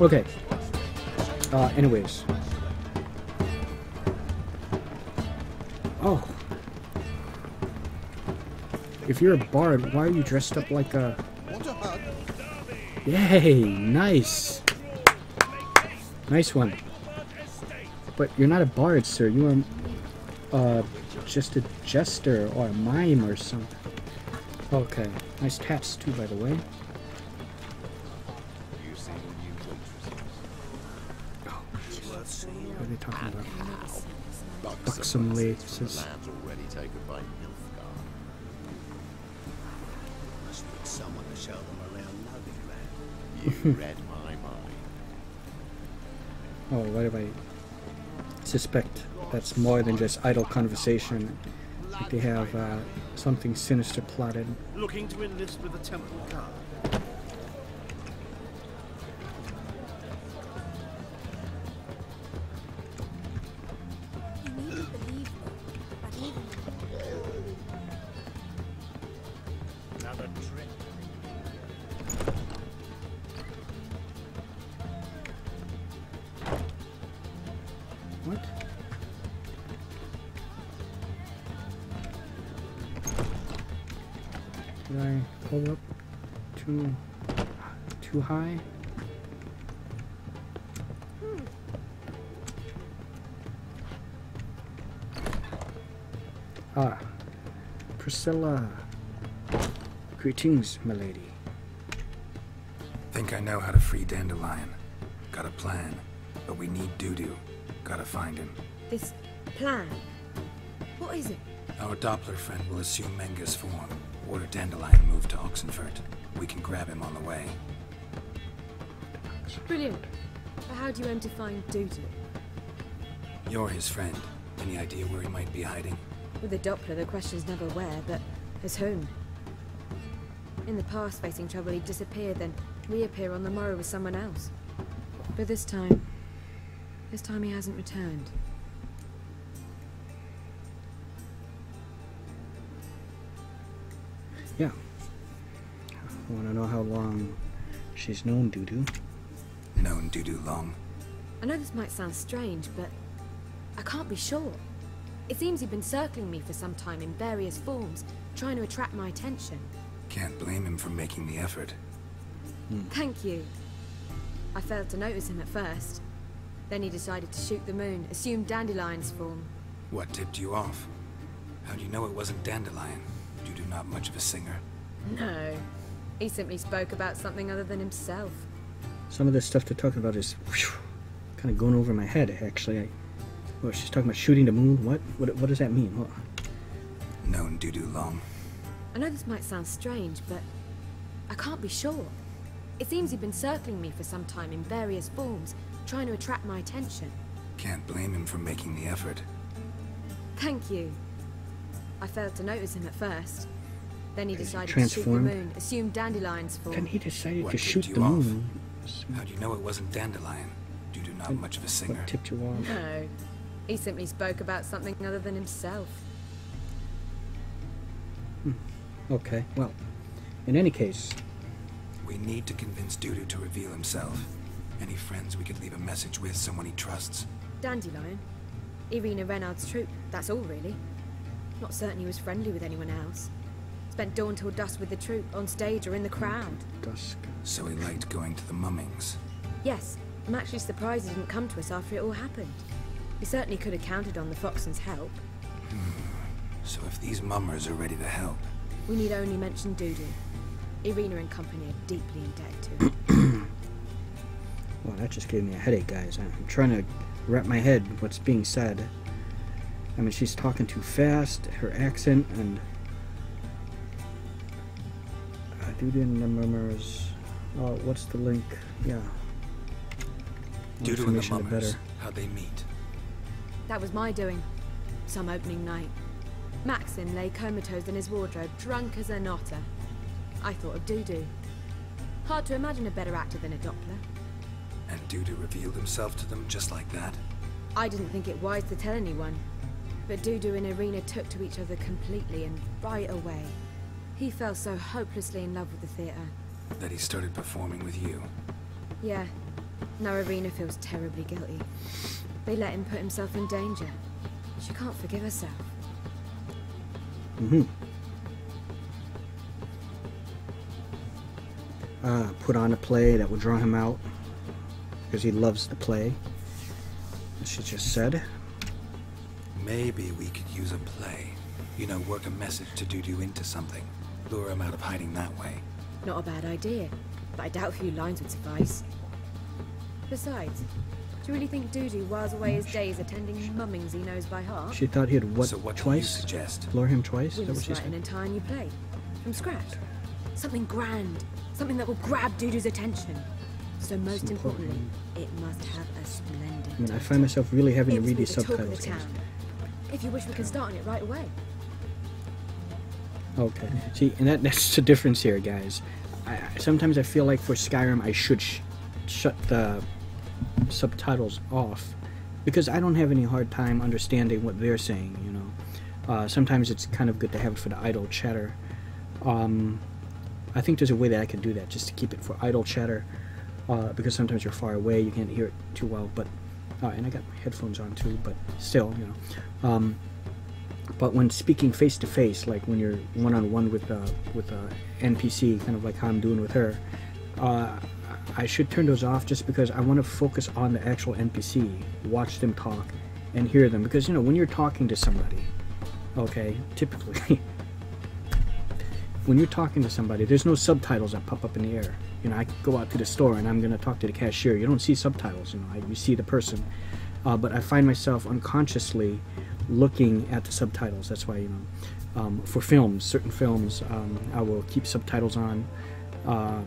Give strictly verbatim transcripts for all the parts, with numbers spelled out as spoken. Okay. Uh, anyways. Oh. If you're a bard, why are you dressed up like a... Yay! Nice! Nice one. But you're not a bard, sir. You are uh, just a jester or a mime or something. Okay. Nice taps, too, by the way. Oh, what are they talking about? Buxom laces. Someone to show them around Novigrad. You read my mind. Oh, why do I suspect that's more than just idle conversation? Like they have uh, something sinister plotted. Looking to enlist with the Temple Guard. Did I pull up too too high? Hmm. Ah, Priscilla. Greetings, milady. Think I know how to free Dandelion. Got a plan, but we need Doodoo. Gotta find him. This plan? What is it? Our Doppler friend will assume Menga's form. Order Dandelion move to Oxenfurt. We can grab him on the way. Brilliant. But how do you aim to find Doodoo? You're his friend. Any idea where he might be hiding? With the Doppler, the question's never where, but his home. In the past, facing trouble, he'd disappear, then reappear on the morrow with someone else. But this time... This time he hasn't returned. Yeah. I want to know how long she's known Doodoo. Known Doodoo long? I know this might sound strange, but I can't be sure. It seems he'd been circling me for some time in various forms, trying to attract my attention. Can't blame him for making the effort. Mm. Thank you. I failed to notice him at first. Then he decided to shoot the moon, assume Dandelion's form. What tipped you off? How do you know it wasn't Dandelion? Doodoo not much of a singer. No. He simply spoke about something other than himself. Some of this stuff they're talking about is whew, kind of going over my head, actually. I, well, she's talking about shooting the moon. What? What, what does that mean? What? Known Doodoo long. I know this might sound strange, but I can't be sure. It seems he'd been circling me for some time in various forms, trying to attract my attention. Can't blame him for making the effort. Thank you. I failed to notice him at first. Then he decided to shoot the moon, assume Dandelion's form. Then he decided to shoot the moon. How do you know it wasn't Dandelion? Doodoo not much of a singer. What tipped you off? No. He simply spoke about something other than himself. Hmm. Okay, well, in any case... We need to convince Doodoo to reveal himself. Any friends we could leave a message with, someone he trusts? Dandelion? Irina Renard's troop, that's all really. Not certain he was friendly with anyone else. Spent dawn till dusk with the troop, on stage or in the crowd. Dusk. So he liked going to the mummings? Yes. I'm actually surprised he didn't come to us after it all happened. We certainly could have counted on the Foxen's help. Hmm. So if these mummers are ready to help... We need only mention Doodoo. Irina and company are deeply indebted to him. Well, that just gave me a headache, guys. I'm trying to wrap my head what's being said. I mean, she's talking too fast, her accent, and... I do in the murmurs. Oh, what's the link? Yeah. Doodoo and the murmurs, how they meet. That was my doing. Some opening night. Maxim lay comatose in his wardrobe, drunk as a knotter. I thought of Doodoo. Hard to imagine a better actor than a Doppler. And Doodoo revealed himself to them just like that? I didn't think it wise to tell anyone. But Doodoo and Irina took to each other completely, and right away. He fell so hopelessly in love with the theatre. That he started performing with you? Yeah. Narabina feels terribly guilty. They let him put himself in danger. She can't forgive herself. Mm-hmm. Uh, put on a play that will draw him out. Because he loves the play. As she just said. Maybe we could use a play. You know, work a message to Dudu into something. Lure him out of hiding that way. Not a bad idea. But I doubt a few lines would suffice. Besides, do you really think Dudu whiles away his days attending mummings he knows by heart? She thought he'd what, so what twice? Suggest? Lure him twice? Is that what she said? An entire new play. From scratch. Something grand. Something that will grab Dudu's attention. So most important. importantly, it must have a splendid I mean, I find myself really having to read these subtitles. The if you wish, we can start on it right away. Okay. See, and that, that's the difference here, guys. I, sometimes I feel like for Skyrim, I should sh shut the subtitles off because I don't have any hard time understanding what they're saying, you know. Uh, sometimes it's kind of good to have it for the idle chatter. Um, I think there's a way that I can do that, just to keep it for idle chatter, uh, because sometimes you're far away, you can't hear it too well, but, uh, and I got my headphones on too, but still, you know. Um, but when speaking face to face, like when you're one-on-one with uh, with a N P C, kind of like how I'm doing with her, uh, I should turn those off just because I want to focus on the actual N P C, watch them talk, and hear them. Because, you know, when you're talking to somebody, okay, typically, when you're talking to somebody, there's no subtitles that pop up in the air. You know, I go out to the store and I'm going to talk to the cashier. You don't see subtitles, you know, I, you see the person. Uh, but I find myself unconsciously looking at the subtitles. That's why, you know, um, for films, certain films, um, I will keep subtitles on. Uh,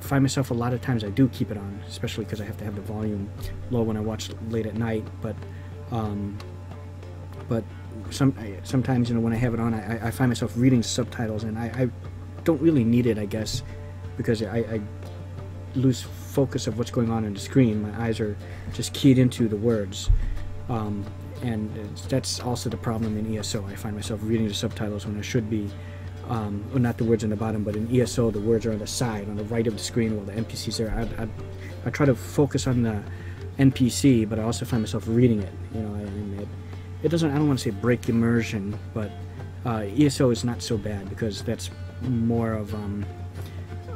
find myself a lot of times I do keep it on, especially because I have to have the volume low when I watch late at night. But um, but some sometimes, you know, when I have it on, I, I find myself reading subtitles, and I, I don't really need it, I guess, because I, I lose focus of what's going on on the screen. My eyes are just keyed into the words. Um, and that's also the problem in E S O. I find myself reading the subtitles when I should be. Um, well, not the words on the bottom, but in E S O, the words are on the side, on the right of the screen, while the N P C's there. I, I, I try to focus on the N P C, but I also find myself reading it. You know, and it, it doesn't. I don't want to say break immersion, but uh, E S O is not so bad because that's more of. Um,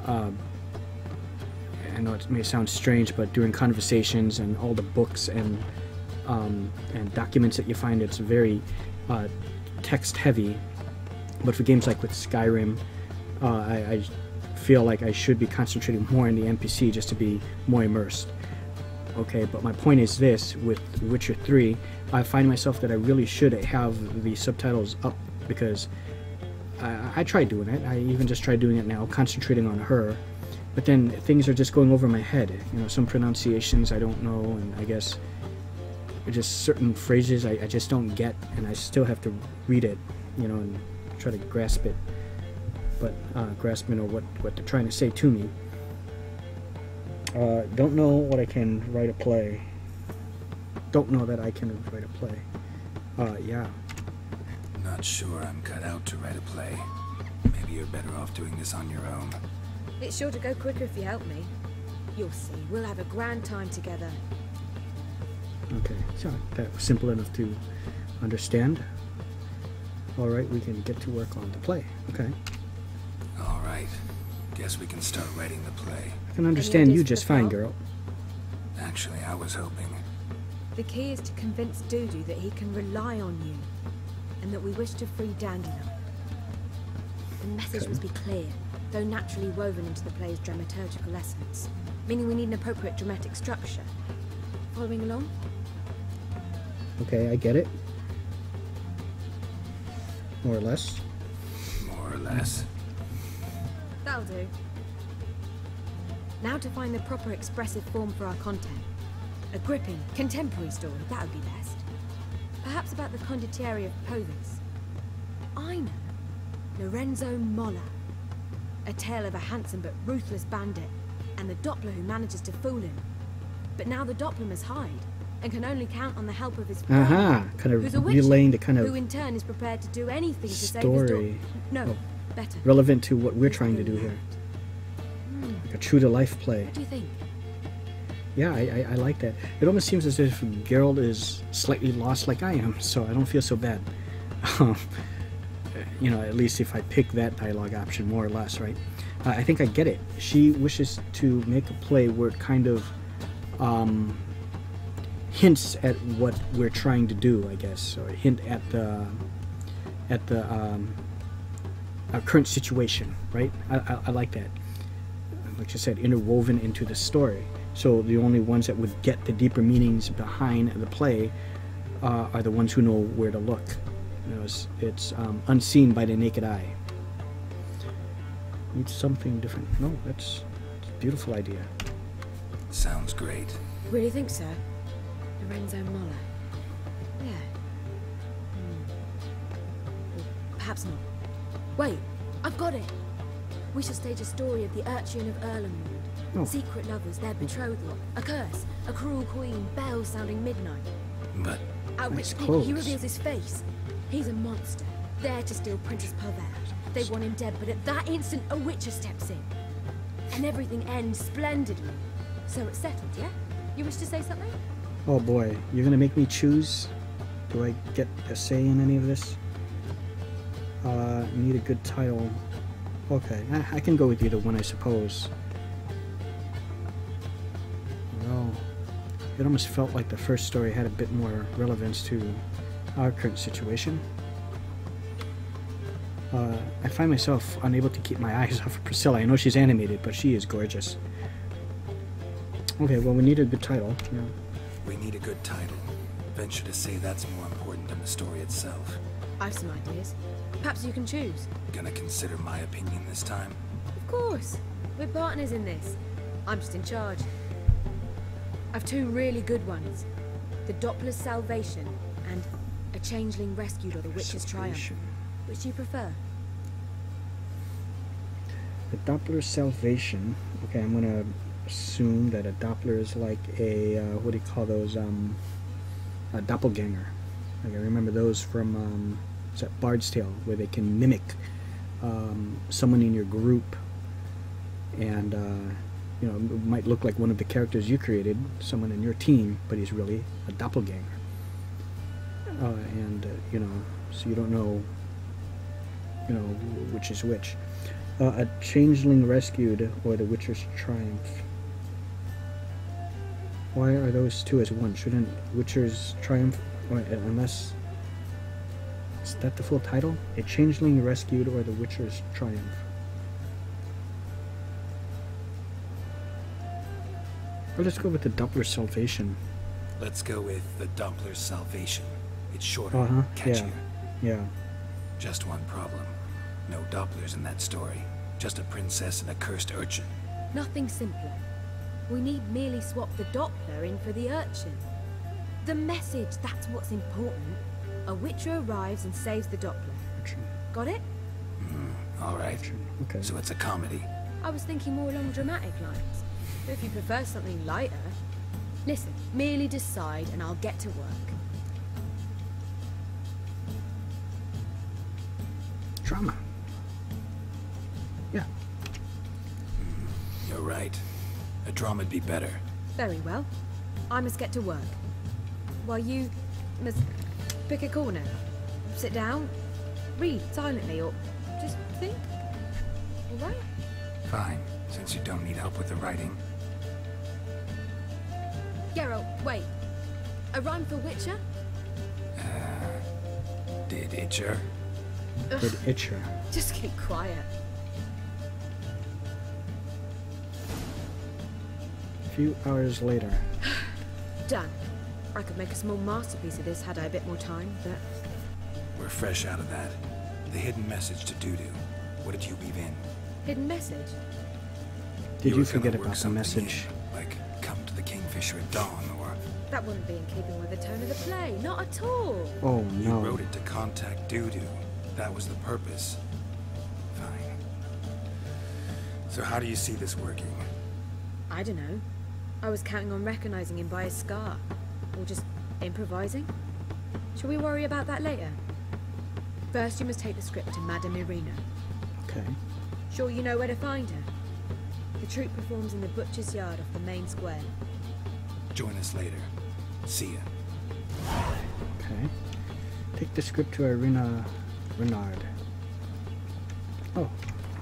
uh, I know it may sound strange, but during conversations and all the books and um, and documents that you find, it's very uh, text heavy. But for games like with Skyrim, uh, I, I feel like I should be concentrating more on the N P C just to be more immersed. Okay, but my point is this, with Witcher three, I find myself that I really should have the subtitles up because I, I try doing it. I even just try doing it now, concentrating on her. But then things are just going over my head. You know, some pronunciations I don't know, and I guess just certain phrases I, I just don't get, and I still have to read it, you know, and try to grasp it, but uh, grasp, you know, what, what they're trying to say to me. Uh, don't know what I can write a play. Don't know that I can write a play. Uh, yeah. Not sure I'm cut out to write a play. Maybe you're better off doing this on your own. It's sure to go quicker if you help me. You'll see. We'll have a grand time together. Okay, so that was simple enough to understand. All right, we can get to work on the play. Okay. All right. Guess we can start writing the play. I can understand you just fine, girl. Actually, I was hoping. The key is to convince Dudu that he can rely on you, and that we wish to free Dandelion. The message okay. must be clear, though naturally woven into the play's dramaturgical essence, meaning we need an appropriate dramatic structure. Following along? Okay, I get it. More or less. More or less. That'll do. Now to find the proper expressive form for our content. A gripping, contemporary story, that would be best. Perhaps about the condottieri of Povis. I know. Lorenzo Molla. A tale of a handsome but ruthless bandit, and the Doppler who manages to fool him. But now the Doppler must hide, and can only count on the help of his friend, uh-huh. kind of who's a witch, relaying the kind of who in turn is prepared to do anything story. to save his No, well, better. Relevant to what we're trying to do here. Mm. Like a true-to-life play. What do you think? yeah, I, I, I like that. It almost seems as if Geralt is slightly lost like I am, so I don't feel so bad. You know, at least if I pick that dialogue option, more or less, right? Uh, I think I get it. She wishes to make a play where it kind of um, hints at what we're trying to do, I guess, or hint at the at the um, our current situation, right? I, I, I like that. Like I said, interwoven into the story. So the only ones that would get the deeper meanings behind the play uh, are the ones who know where to look. You know, it's it's um, unseen by the naked eye. Need something different. No, that's, that's a beautiful idea. Sounds great. Really think so? Lorenzo Moller. Yeah. Hmm. Or perhaps not. Wait, I've got it. We shall stage a story of the Urchin of Erlenmond. Oh. Secret lovers, their betrothal, a curse, a cruel queen, bells sounding midnight. But at which point he reveals his face. He's a monster, there to steal Princess Parvel. They want him dead, but at that instant a witcher steps in. And everything ends splendidly. So it's settled, yeah? You wish to say something? Oh boy, you're gonna make me choose? Do I get a say in any of this? Uh, need a good title. Okay, I, I can go with either one, I suppose. Well, it almost felt like the first story had a bit more relevance to our current situation. Uh, I find myself unable to keep my eyes off of Priscilla. I know she's animated, but she is gorgeous. Okay, well, we need a good title. Yeah. We need a good title. Venture to say that's more important than the story itself. I've some ideas. Perhaps you can choose. Gonna consider my opinion this time? Of course. We're partners in this. I'm just in charge. I've two really good ones. The Doppler's Salvation and A Changeling Rescued or The Witch's Triumph. Which do you prefer? The Doppler's Salvation. Okay, I'm gonna assume that a Doppler is like a, uh, what do you call those, um, a doppelganger. Okay, remember those from, um, it's at Bard's Tale, where they can mimic um, someone in your group and, uh, you know, it might look like one of the characters you created, someone in your team, but he's really a doppelganger. Uh, and, uh, you know, so you don't know you know, which is which. Uh, a Changeling Rescued or The Witcher's Triumph. Why are those two as one? Shouldn't Witcher's Triumph, or, unless, is that the full title? A Changeling Rescued or The Witcher's Triumph. Or let's go with the Doppler's Salvation. Let's go with the Doppler's Salvation. It's shorter, uh-huh. catchier. Yeah. yeah. Just one problem. No Dopplers in that story. Just a princess and a cursed urchin. Nothing simpler. We need merely swap the Doppler in for the urchin. The message, that's what's important. A witcher arrives and saves the Doppler. Urchin. Got it? Mm, alright. Okay. So it's a comedy. I was thinking more along dramatic lines. But if you prefer something lighter... Listen, merely decide and I'll get to work. Drama. Yeah. Mm, you're right. A drama'd be better. Very well. I must get to work. While you must pick a corner. Sit down, read silently, or just think. All right? Fine, since you don't need help with the writing. Geralt, wait. A rhyme for Witcher? Uh, did Itcher? Did Itcher. Just keep quiet. A few hours later. Done. I could make a small masterpiece of this had I a bit more time, but... We're fresh out of that. The hidden message to Dudu. What did you leave in? Hidden message? Did you, you forget about the message? In, like, come to the Kingfisher at dawn, or... That wouldn't be in keeping with the tone of the play. Not at all. Oh, no. You wrote it to contact Dudu. That was the purpose. Fine. So how do you see this working? I don't know. I was counting on recognizing him by his scar. Or just improvising? Shall we worry about that later? First, you must take the script to Madame Irina. Okay. Sure you know where to find her? The troupe performs in the butcher's yard off the main square. Join us later. See ya. Okay. Take the script to Irina Renard. Oh,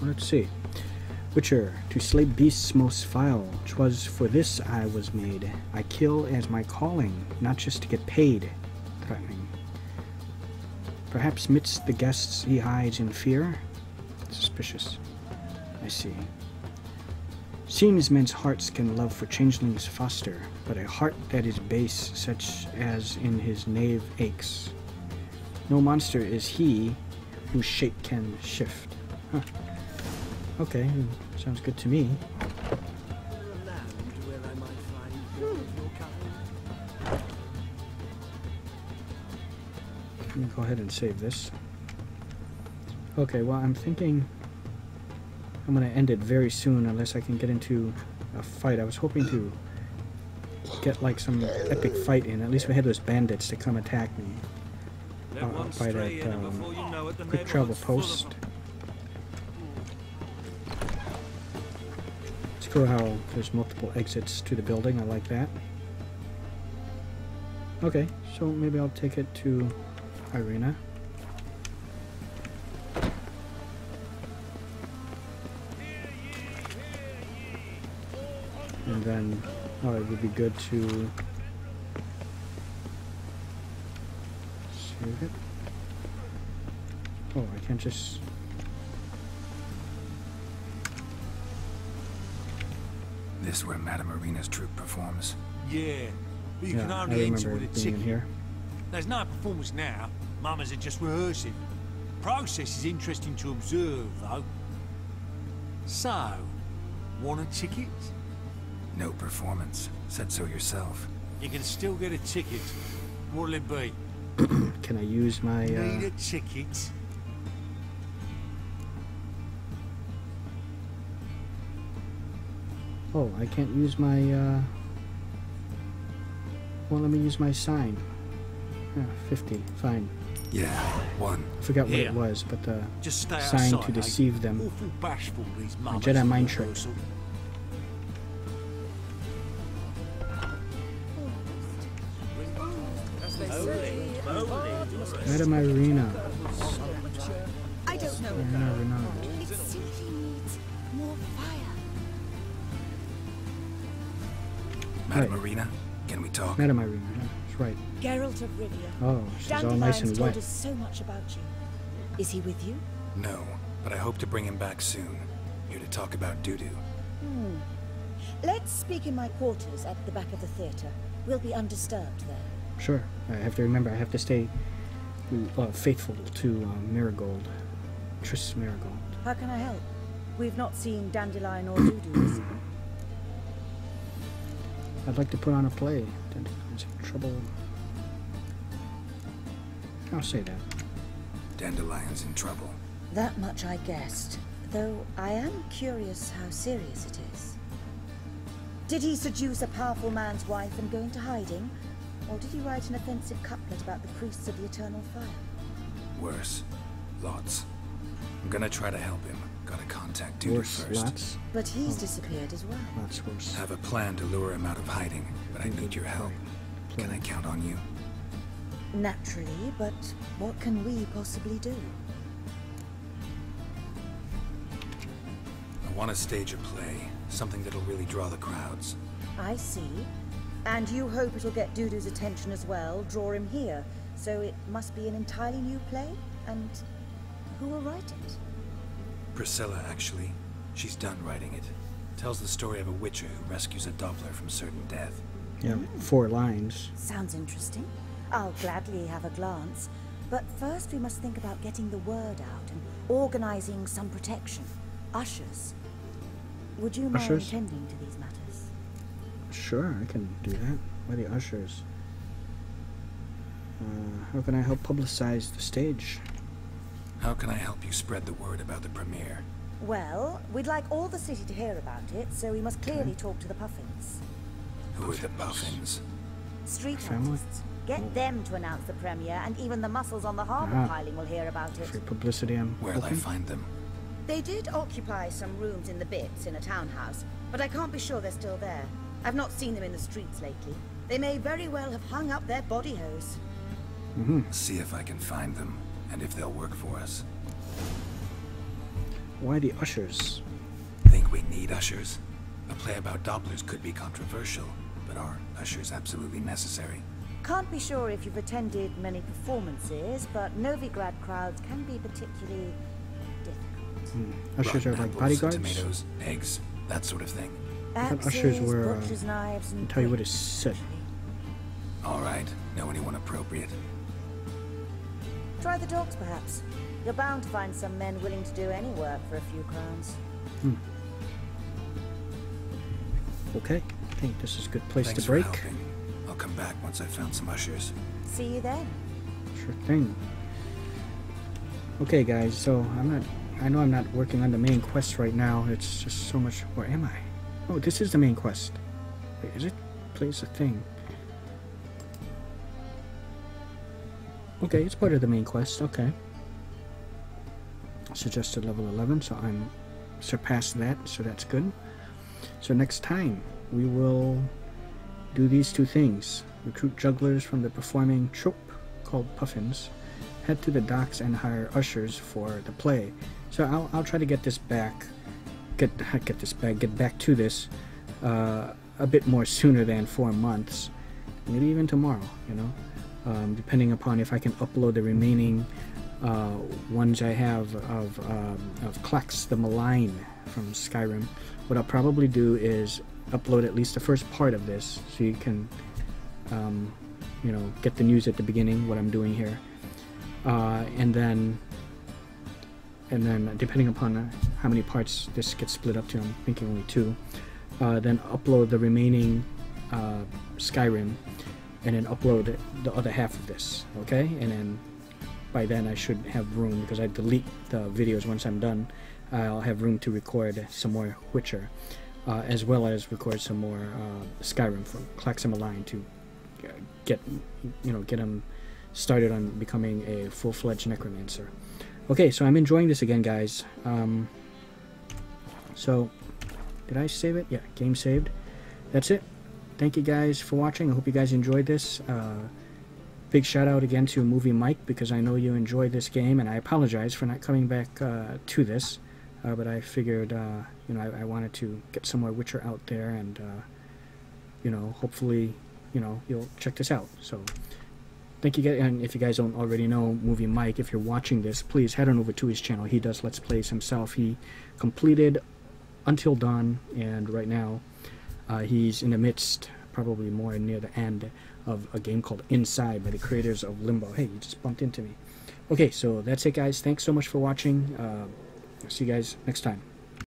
let's see. Witcher, to slay beasts most foul. 'Twas for this I was made. I kill as my calling, not just to get paid. Threatening. Perhaps midst the guests he hides in fear. Suspicious. I see. Seeing as men's hearts can love for changelings foster, but a heart that is base, such as in his knave aches. No monster is he whose shape can shift. Huh. Okay, sounds good to me. Let me go ahead and save this. Okay, well, I'm thinking I'm going to end it very soon unless I can get into a fight. I was hoping to get, like, some epic fight in. At least we had those bandits to come attack me uh, by that um, you know it, quick travel post. It's cool how there's multiple exits to the building. I like that. Okay, so maybe I'll take it to Irina. And then, oh, it would be good to save it. Oh, I can't just... This where Madame Arena's troupe performs? Yeah, but you yeah, can hardly enter with a ticket here. There's no performance now. Mamas are just rehearsing. The process is interesting to observe, though. So, want a ticket? No performance. Said so yourself. You can still get a ticket. What'll it be? Can I use my... Uh... Need a ticket? Oh, I can't use my... Uh... Well, let me use my sign. Oh, fifty. Fine. Yeah, one. I forgot what yeah. it was, but the Just stay sign outside, to deceive them. Awful bashful, these my Jedi mind trick. Madame Irina. I don't know. Irina Renard. It simply needs more fire. Madame right. Irina, can we talk? Madame Irina, that's right. Geralt of Rivia. Oh, she's Dandelions all nice and wet. Told us so much about you. Is he with you? No, but I hope to bring him back soon. Here to talk about doo doo. Hmm. Let's speak in my quarters at the back of the theater. We'll be undisturbed there. Sure. I have to remember. I have to stay. Uh, faithful to uh, Marigold, Triss Marigold. How can I help? We've not seen Dandelion or Doodoo. I'd like to put on a play. Dandelion's in trouble. I'll say that. Dandelion's in trouble. That much I guessed, though I am curious how serious it is. Did he seduce a powerful man's wife and go into hiding? Or did he write an offensive couplet about the priests of the eternal fire? Worse. Lots. I'm gonna try to help him. Gotta contact Duder first. Lots. But he's oh, disappeared okay. as well. Lots worse. I have a plan to lure him out of hiding, but I need your help. Can I count on you? Naturally, but what can we possibly do? I want to stage a play. Something that'll really draw the crowds. I see. And you hope it'll get Doodoo's attention as well, draw him here. So it must be an entirely new play, and who will write it? Priscilla, actually. She's done writing it. Tells the story of a witcher who rescues a Doppler from certain death. Yeah, four lines. Sounds interesting. I'll gladly have a glance. But first we must think about getting the word out and organizing some protection. Ushers. Would you mind attending to these matters? Sure, I can do that. Where are the ushers? Uh, how can I help publicize the stage? How can I help you spread the word about the premiere? Well, we'd like all the city to hear about it, so we must clearly okay. talk to the Puffins. Who are the Puffins? Street artists. Get oh. them to announce the premiere, and even the muscles on the harbor ah. piling will hear about it. Free publicity. I'm Where'll I find them? They did occupy some rooms in the bits in a townhouse, but I can't be sure they're still there. I've not seen them in the streets lately. They may very well have hung up their body hose. Mm-hmm. See if I can find them, and if they'll work for us. Why the ushers? Think we need ushers? A play about Dopplers could be controversial, but are ushers absolutely necessary? Can't be sure if you've attended many performances, but Novigrad crowds can be particularly difficult. Hmm. Ushers are like bodyguards? Tomatoes, eggs, that sort of thing. I thought ushers were, uh, knives, and tell you what is said. Alright, know anyone appropriate? Try the dogs, perhaps. You're bound to find some men willing to do any work for a few crowns. Hmm. Okay, I think this is a good place Thanks to break. I'll come back once I've found some ushers. See you then. Sure thing. Okay guys, so I'm not, I know I'm not working on the main quest right now. It's just so much, where am I? Oh, this is the main quest. Wait, is it? Place a thing. Okay, it's part of the main quest, okay. Suggested level eleven, so I'm surpassed that, so that's good. So next time, we will do these two things. Recruit jugglers from the performing troupe called Puffins. Head to the docks and hire ushers for the play. So I'll, I'll try to get this back. Get, get this back, get back to this uh, a bit more sooner than four months, maybe even tomorrow, you know, um, depending upon if I can upload the remaining uh, ones I have of, um, of Klax the Malign from Skyrim. What I'll probably do is upload at least the first part of this so you can, um, you know, get the news at the beginning, what I'm doing here, uh, and then... and then depending upon how many parts this gets split up to, I'm thinking only two, uh, then upload the remaining uh, Skyrim, and then upload the other half of this, okay? And then by then I should have room, because I delete the videos once I'm done, I'll have room to record some more Witcher, uh, as well as record some more uh, Skyrim from Klax the Malign to get, you know, get him started on becoming a full-fledged necromancer. Okay, so I'm enjoying this again, guys. Um, so, did I save it? Yeah, game saved. That's it. Thank you guys for watching. I hope you guys enjoyed this. Uh, big shout out again to Movie Mike, because I know you enjoyed this game, and I apologize for not coming back uh, to this. Uh, but I figured, uh, you know, I, I wanted to get some more Witcher out there, and, uh, you know, hopefully, you know, you'll check this out. So... thank you guys, and if you guys don't already know, Movie Mike, if you're watching this, please head on over to his channel. He does Let's Plays himself. He completed Until Dawn, and right now uh, he's in the midst, probably more near the end, of a game called Inside by the creators of Limbo. Hey, you just bumped into me. Okay, so that's it, guys. Thanks so much for watching. Uh, see you guys next time.